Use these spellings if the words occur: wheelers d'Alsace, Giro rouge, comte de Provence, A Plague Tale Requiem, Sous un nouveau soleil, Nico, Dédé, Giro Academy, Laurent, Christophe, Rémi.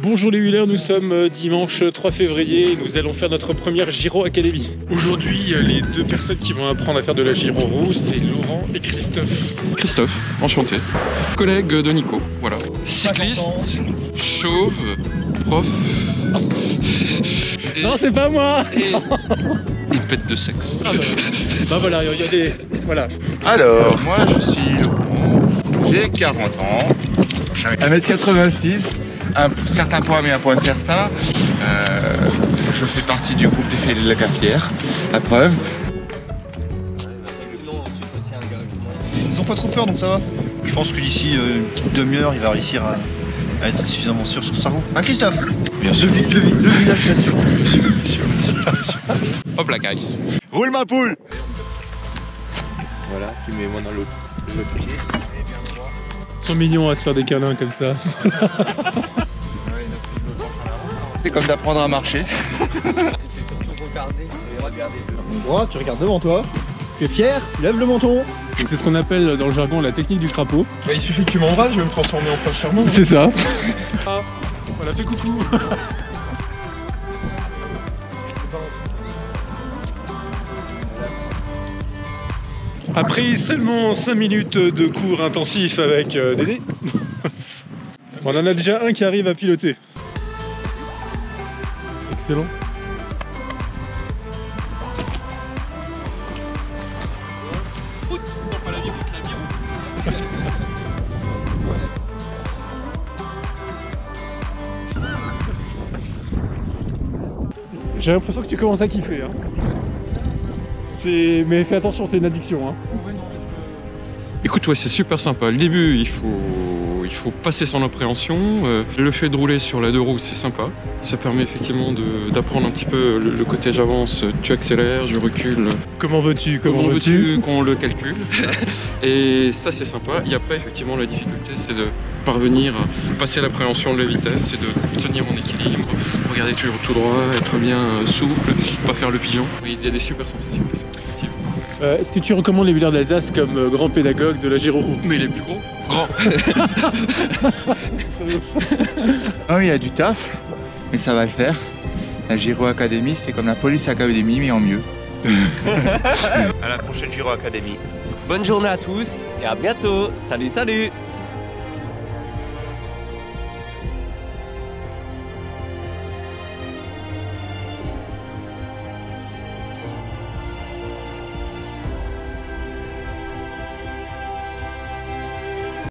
Bonjour les wheelers, nous sommes dimanche 3 février et nous allons faire notre première Giro Academy. Aujourd'hui, les deux personnes qui vont apprendre à faire de la Giro rouge, c'est Laurent et Christophe. Christophe, enchanté. Collègue de Nico, voilà. Cycliste, chauve, prof... Et... Non, c'est pas moi et... Une pète de sexe. Ah bah voilà, regardez, voilà. Alors, moi je suis Laurent, j'ai 40 ans, 1m86. Un certain point mais un point certain. Je fais partie du groupe des fêlés de la quartière, la preuve. Ils ont pas trop peur donc ça va. Je pense que d'ici une petite demi-heure il va réussir à être suffisamment sûr sur sa roue. Hein Christophe? Bien sûr. Le village sûr. Hop la guys. Roule ma poule. Voilà, tu mets moi dans l'eau. Ils sont mignons à se faire des câlins comme ça. C'est comme d'apprendre à marcher. Oh, tu regardes devant toi, tu es fier, lève le menton. C'est ce qu'on appelle dans le jargon la technique du crapaud. Bah, il suffit que tu m'embrasses, je vais me transformer en prince charmant. C'est ça. Ah, voilà, fais coucou. Après seulement 5 minutes de cours intensif avec Dédé, on en a déjà un qui arrive à piloter. Excellent. J'ai l'impression que tu commences à kiffer. Hein. Mais fais attention, c'est une addiction. Hein. Écoute, ouais, c'est super sympa. Le début, il faut passer son appréhension. Le fait de rouler sur la deux roues, c'est sympa. Ça permet effectivement d'apprendre un petit peu le côté j'avance, tu accélères, je recule. Comment veux-tu? Comment veux-tu qu'on le calcule? Et ça, c'est sympa. Et après, effectivement, la difficulté, c'est de parvenir à passer l'appréhension de la vitesse et de tenir mon équilibre. Regarder toujours tout droit, être bien souple, pas faire le pigeon. Il y a des super sensations. Est-ce que tu recommandes les wheelers d'Alsace comme grand pédagogue de la Giro rouge? Mais il est plus gros. Grand. Ah oui, il y a du taf, mais ça va le faire. La Giro Academy, c'est comme la police Academy, mais en mieux. À la prochaine Giro Academy. Bonne journée à tous et à bientôt. Salut, salut.